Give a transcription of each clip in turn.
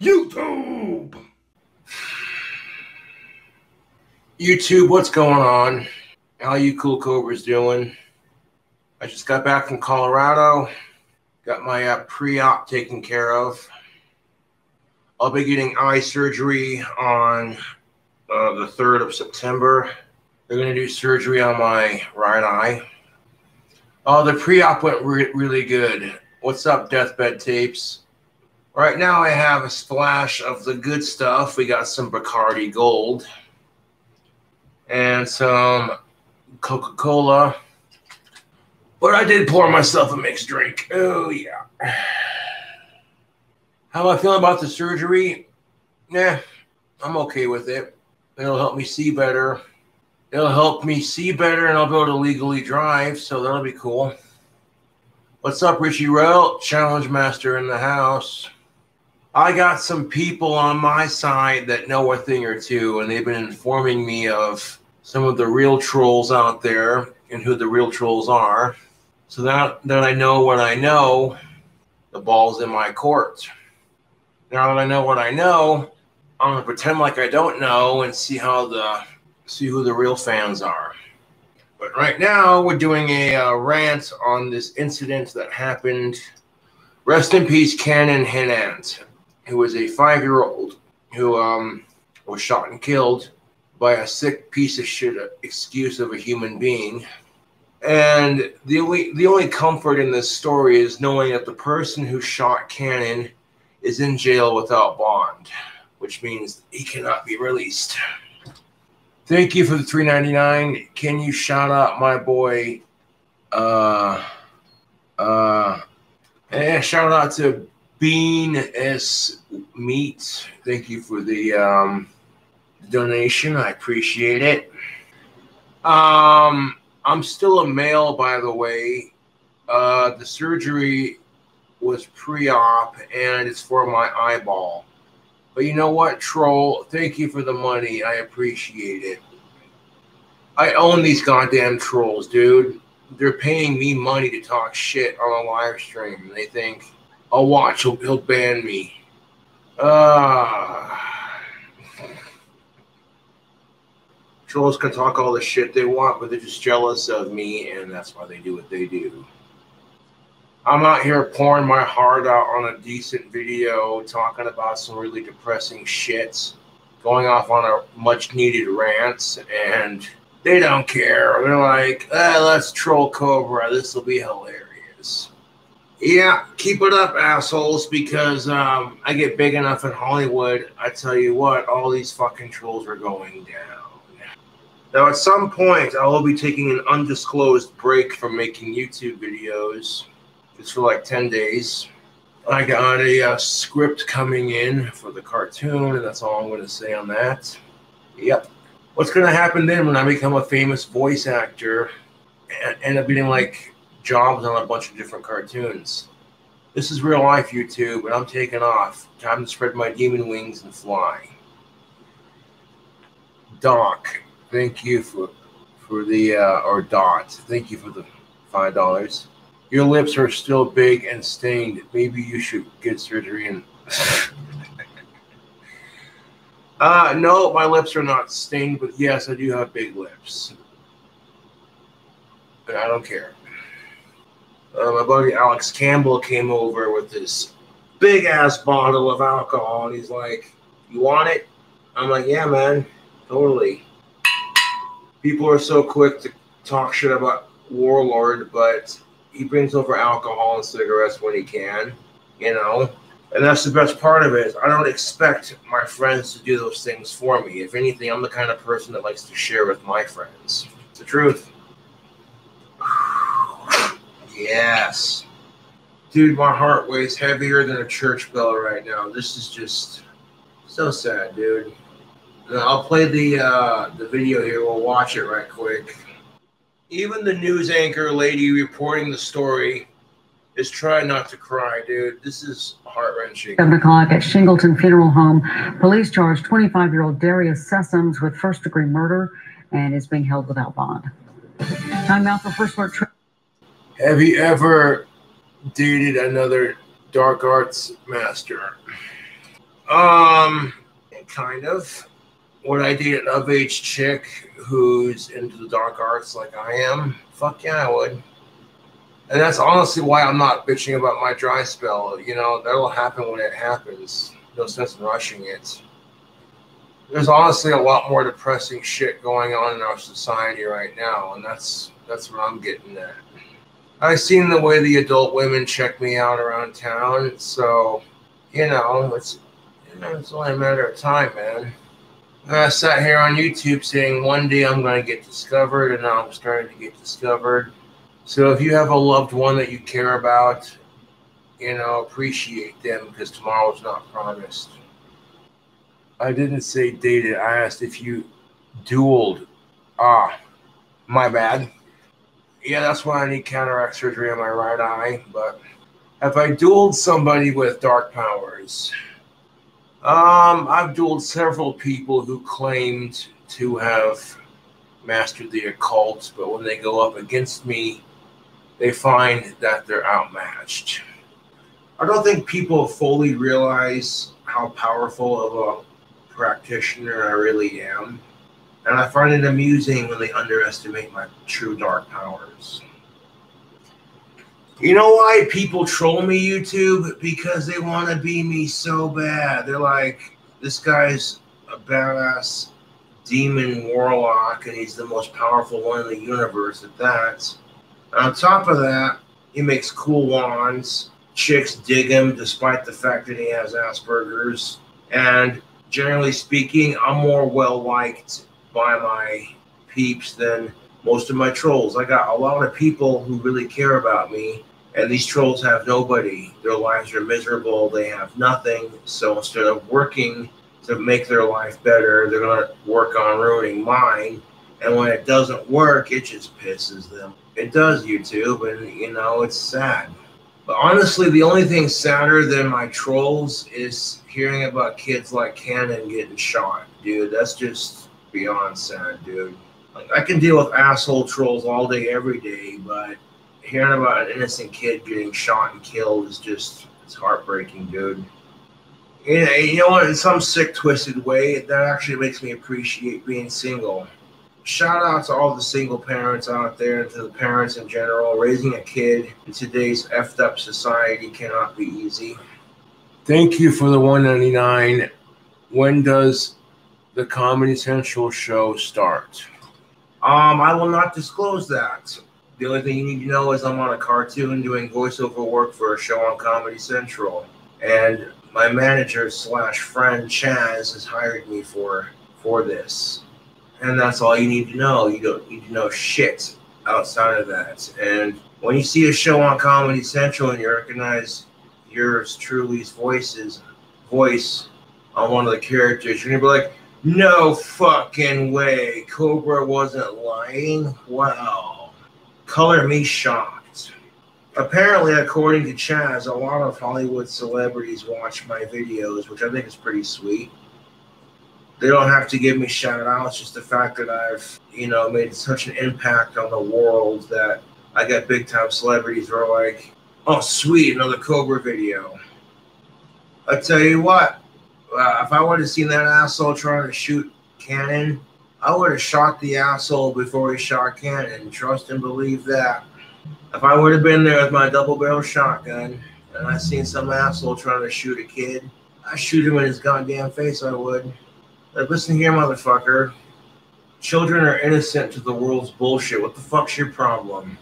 YouTube! YouTube, what's going on? How you cool cobras doing? I just got back from Colorado. Got my pre-op taken care of. I'll be getting eye surgery on the 3rd of September. They're going to do surgery on my right eye. Oh, the pre-op went really good. What's up, Deathbed Tapes? Right now I have a splash of the good stuff. We got some Bacardi Gold and some Coca-Cola. But I did pour myself a mixed drink. Oh, yeah. How am I feeling about the surgery? Nah, I'm okay with it. It'll help me see better. It'll help me see better, and I'll be able to legally drive, so that'll be cool. What's up, Richie Rell? Challenge Master in the house. I got some people on my side that know a thing or two, and they've been informing me of some of the real trolls out there and who the real trolls are. So that I know what I know, the ball's in my court. Now that I know what I know, I'm going to pretend like I don't know and see who the real fans are. But right now, we're doing a rant on this incident that happened. Rest in peace, Cannon Hinnant, who was a 5-year-old who was shot and killed by a sick piece of shit excuse of a human being. And the only comfort in this story is knowing that the person who shot Cannon is in jail without bond, which means he cannot be released. Thank you for the $3.99. Can you shout out my boy? And shout out to Bean S Meat. Thank you for the donation. I appreciate it. I'm still a male, by the way. The surgery was pre-op, and it's for my eyeball. But you know what, troll? Thank you for the money. I appreciate it. I own these goddamn trolls, dude. They're paying me money to talk shit on a live stream. And they think, I'll watch, he'll ban me. Trolls can talk all the shit they want, but they're just jealous of me, and that's why they do what they do. I'm out here pouring my heart out on a decent video, talking about some really depressing shit, going off on a much-needed rant, and they don't care. They're like, eh, let's troll Cobra. This will be hilarious. Yeah, keep it up, assholes, because I get big enough in Hollywood. I tell you what, all these fucking trolls are going down. Now, at some point, I will be taking an undisclosed break from making YouTube videos. It's for like 10 days. I got a script coming in for the cartoon, and that's all I'm going to say on that. Yep. What's going to happen then when I become a famous voice actor and end up getting like jobs on a bunch of different cartoons? This is real life, YouTube, and I'm taking off. Time to spread my demon wings and fly. Doc, thank you for the, or Dot, thank you for the $5. Your lips are still big and stained. Maybe you should get surgery and... no, my lips are not stained, but yes, I do have big lips. But I don't care. My buddy Alex Campbell came over with this big-ass bottle of alcohol, and he's like, you want it? I'm like, yeah, man, totally. People are so quick to talk shit about Warlord, but... he brings over alcohol and cigarettes when he can, you know, and that's the best part of it. I don't expect my friends to do those things for me. If anything, I'm the kind of person that likes to share with my friends. It's the truth. Yes. Dude, my heart weighs heavier than a church bell right now. This is just so sad, dude. I'll play the video here. We'll watch it right quick. Even the news anchor lady reporting the story is trying not to cry, dude. This is heart-wrenching. 7 o'clock at Shingleton Funeral Home. Police charged 25-year-old Darius Sessoms with first-degree murder and is being held without bond. Time out for First Alert. Have you ever dated another dark arts master? Kind of. Would I date an of-age chick who's into the dark arts like I am? Fuck yeah, I would. And that's honestly why I'm not bitching about my dry spell. You know, that'll happen when it happens. No sense in rushing it. There's honestly a lot more depressing shit going on in our society right now, and that's what I'm getting at. I've seen the way the adult women check me out around town, so, it's only a matter of time, man. And I sat here on YouTube saying one day I'm going to get discovered, and now I'm starting to get discovered. So if you have a loved one that you care about, appreciate them, because tomorrow's not promised. I didn't say dated. I asked if you dueled. Ah, my bad. Yeah, that's why I need cataract surgery on my right eye. But have I dueled somebody with dark powers? I've dueled several people who claimed to have mastered the occult, but when they go up against me, they find that they're outmatched. I don't think people fully realize how powerful of a practitioner I really am, and I find it amusing when they underestimate my true dark powers. You know why people troll me, YouTube? Because they want to be me so bad. They're like, this guy's a badass demon warlock, and he's the most powerful one in the universe at that. And on top of that, he makes cool wands. Chicks dig him despite the fact that he has Asperger's. And generally speaking, I'm more well-liked by my peeps than most of my trolls. I got a lot of people who really care about me, and these trolls have nobody. Their lives are miserable. They have nothing. So instead of working to make their life better, they're going to work on ruining mine. And when it doesn't work, it just pisses them. It does, YouTube, and, it's sad. But honestly, the only thing sadder than my trolls is hearing about kids like Cannon getting shot, dude. That's just beyond sad, dude. Like, I can deal with asshole trolls all day, every day, but hearing about an innocent kid getting shot and killed is it's heartbreaking, dude. And, you know what? In some sick, twisted way, that actually makes me appreciate being single. Shout out to all the single parents out there and to the parents in general. Raising a kid in today's effed up society cannot be easy. Thank you for the $1.99. When does the Comedy Central show start? I will not disclose that. The only thing you need to know is I'm on a cartoon doing voiceover work for a show on Comedy Central. And my manager / friend Chaz has hired me for this. And that's all you need to know. You don't need to know shit outside of that. And when you see a show on Comedy Central and you recognize yours truly's voice on one of the characters, you're going to be like, no fucking way. Cobra wasn't lying? Wow. Color me shocked. Apparently, according to Chaz, a lot of Hollywood celebrities watch my videos, which I think is pretty sweet. They don't have to give me shout outs, just the fact that I've, made such an impact on the world that I got big time celebrities who are like, oh, sweet, another Cobra video. I tell you what, if I would have seen that asshole trying to shoot Cannon, I would have shot the asshole before he shot Cannon. Trust and believe that. If I would have been there with my double barrel shotgun and I seen some asshole trying to shoot a kid, I'd shoot him in his goddamn face, I would. Like, listen here, motherfucker. Children are innocent to the world's bullshit. What the fuck's your problem?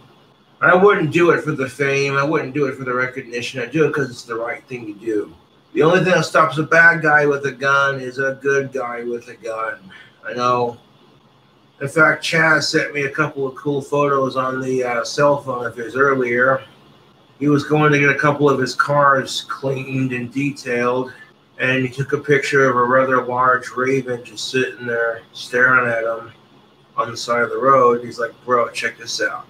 I wouldn't do it for the fame. I wouldn't do it for the recognition. I do it because it's the right thing to do. The only thing that stops a bad guy with a gun is a good guy with a gun. I know. In fact, Chaz sent me a couple of cool photos on the cell phone of his earlier. He was going to get a couple of his cars cleaned and detailed. And he took a picture of a rather large raven just sitting there staring at him on the side of the road. He's like, bro, check this out.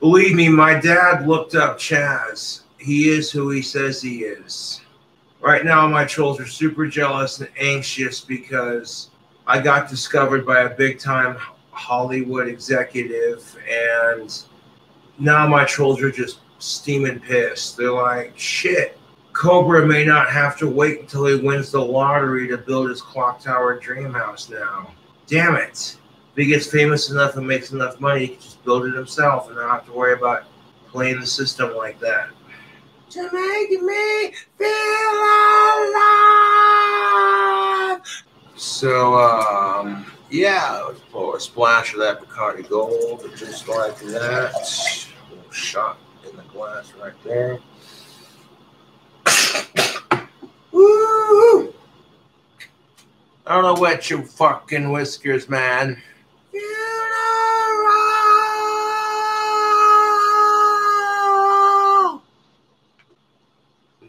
Believe me, my dad looked up Chaz. He is who he says he is. Right now, my trolls are super jealous and anxious because I got discovered by a big-time Hollywood executive, and now my trolls are just steaming pissed. They're like, shit. Cobra may not have to wait until he wins the lottery to build his clock tower dream house now. Damn it. If he gets famous enough and makes enough money, he can just build it himself and not have to worry about playing the system like that. To make me feel alive. So, yeah, let's pour a splash of that Bacardi Gold, just like that. A little shot in the glass right there. Woo! I don't know what you fucking whiskers, man. Funeral.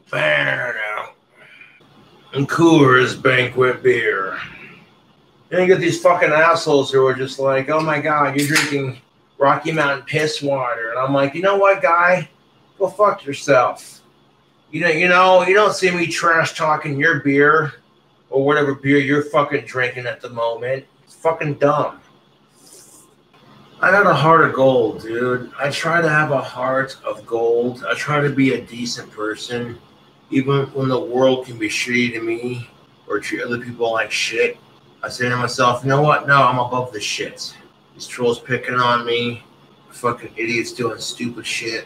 Fair now. And Coors Banquet Beer. Then you get these fucking assholes who are just like, oh my God, you're drinking Rocky Mountain piss water. And I'm like, you know what, guy? Go fuck yourself. You know, you don't see me trash talking your beer or whatever beer you're fucking drinking at the moment. It's fucking dumb. I got a heart of gold, dude. I try to have a heart of gold. I try to be a decent person, even when the world can be shitty to me or treat other people like shit. I say to myself, you know what? No, I'm above this shit. These trolls picking on me. Fucking idiots doing stupid shit.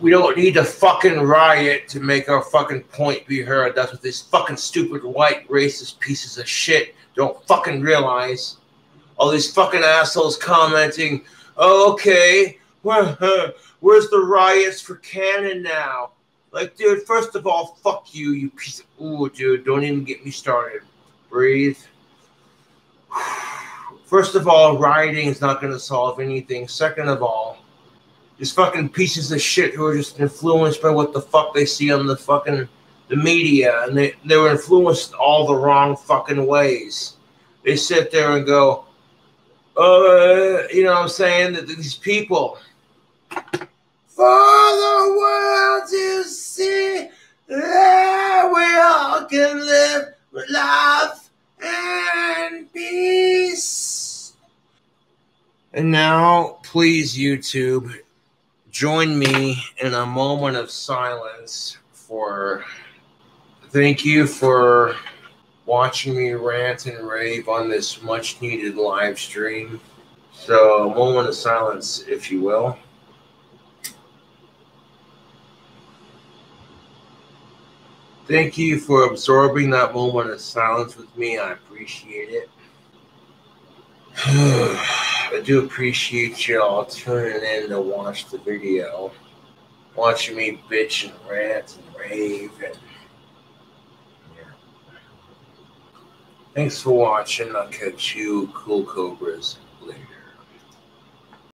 We don't need to fucking riot to make our fucking point be heard. That's what these fucking stupid white racist pieces of shit don't fucking realize. All these fucking assholes commenting, oh, okay, where's the riots for Cannon now? Like, dude, first of all, fuck you, you piece of... Ooh, dude, don't even get me started. Breathe. First of all, rioting is not going to solve anything. Second of all, these fucking pieces of shit who are just influenced by what the fuck they see on the fucking the media, and they were influenced all the wrong fucking ways. They sit there and go, you know what I'm saying, that these people for the world to see that we all can live with love and peace. And now, please, YouTube, join me in a moment of silence for thank you for watching me rant and rave on this much needed live stream. So a moment of silence, if you will. Thank you for absorbing that moment of silence with me. I appreciate it. I do appreciate y'all tuning in to watch the video, watching me bitch and rant and rave. And yeah. Thanks for watching. I'll catch you cool cobras later.